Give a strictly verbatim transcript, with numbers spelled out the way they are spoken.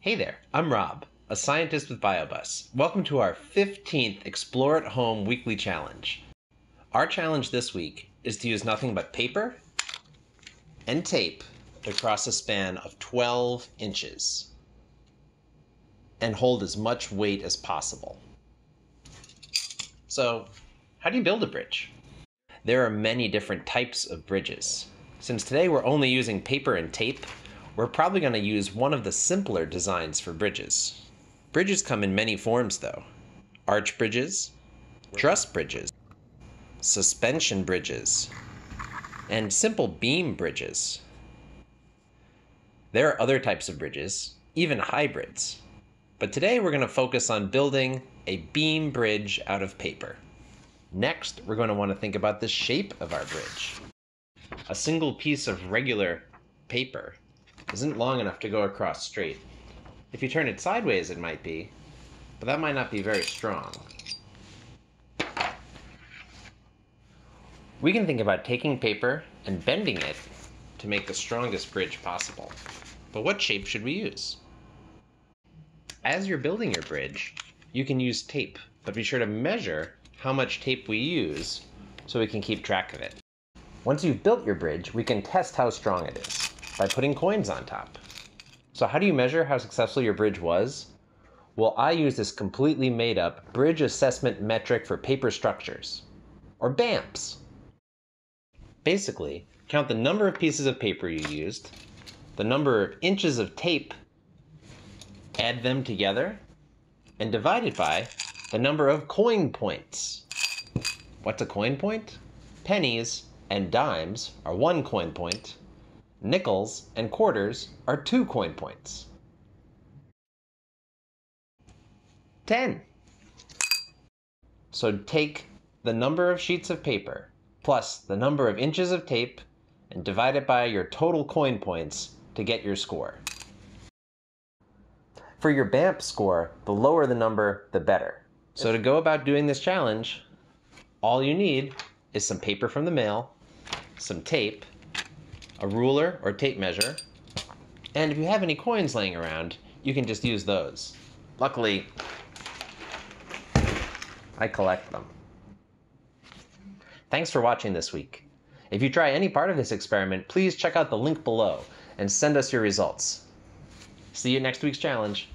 Hey there, I'm Rob, a scientist with BioBus. Welcome to our fifteenth Explore at Home Weekly Challenge. Our challenge this week is to use nothing but paper and tape across a span of twelve inches and hold as much weight as possible. So, how do you build a bridge? There are many different types of bridges. Since today we're only using paper and tape, we're probably going to use one of the simpler designs for bridges. Bridges come in many forms though. Arch bridges, truss bridges, suspension bridges, and simple beam bridges. There are other types of bridges, even hybrids. But today we're going to focus on building a beam bridge out of paper. Next, we're going to want to think about the shape of our bridge. A single piece of regular paper isn't long enough to go across straight. If you turn it sideways, it might be, but that might not be very strong. We can think about taking paper and bending it to make the strongest bridge possible. But what shape should we use? As you're building your bridge, you can use tape, but be sure to measure how much tape we use so we can keep track of it. Once you've built your bridge, we can test how strong it is by putting coins on top. So how do you measure how successful your bridge was? Well, I use this completely made up bridge assessment metric for paper structures, or BAMPs. Basically, count the number of pieces of paper you used, the number of inches of tape, add them together, and divide it by the number of coin points. What's a coin point? Pennies and dimes are one coin point. Nickels and quarters are two coin points. ten. So take the number of sheets of paper plus the number of inches of tape and divide it by your total coin points to get your score. For your BAMP score, the lower the number, the better. So to go about doing this challenge, all you need is some paper from the mail, some tape, a ruler or tape measure, and if you have any coins laying around, you can just use those. Luckily, I collect them. Thanks for watching this week. If you try any part of this experiment, please check out the link below and send us your results. See you at next week's challenge.